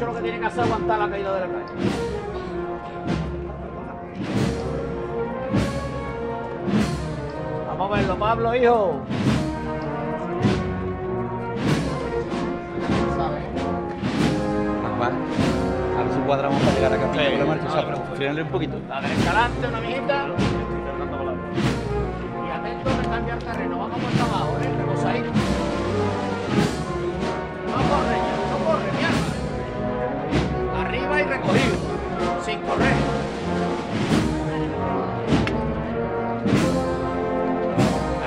Lo que tiene que hacer es aguantar la caída de la calle. Vamos a verlo, Pablo, hijo. Papá, a ver si cuadramos para llegar a Capilla. Frenarle un poquito. La del escalante, una mijita. Y atento a cambiar terreno. Vamos por abajo, ¿eh? Reposadito. No corre, mi alma. Arriba y recogido, sin correr.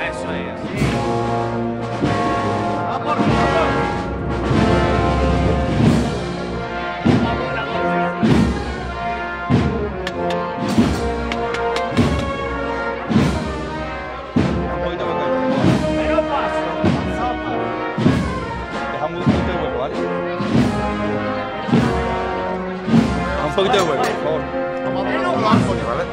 Eso es. Sí. Vamos, pero paso. Dejamos un poquito de huevo, ¿vale? Un poquito de huevo, por favor. Vamos a ver los árboles, ¿vale?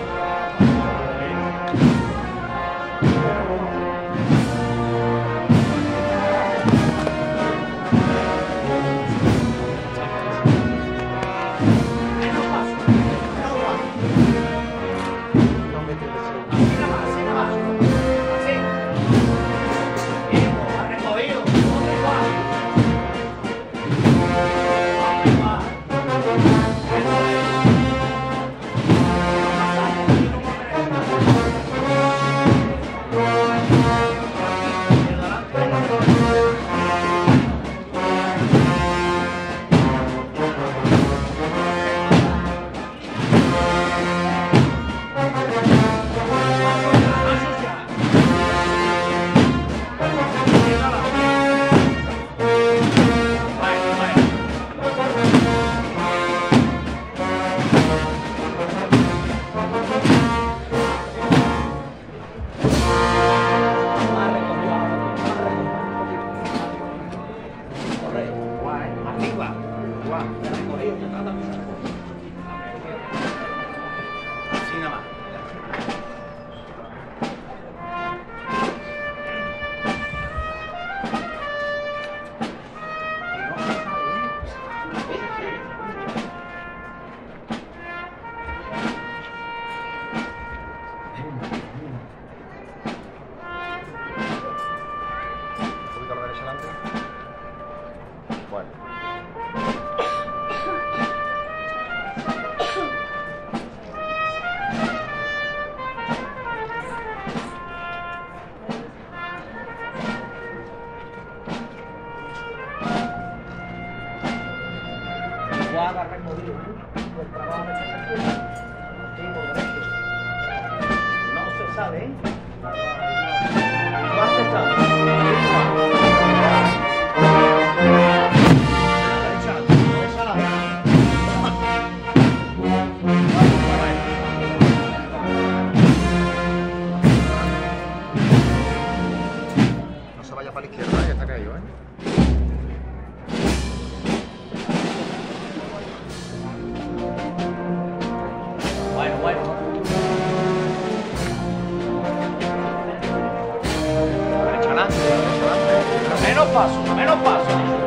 Menos paso,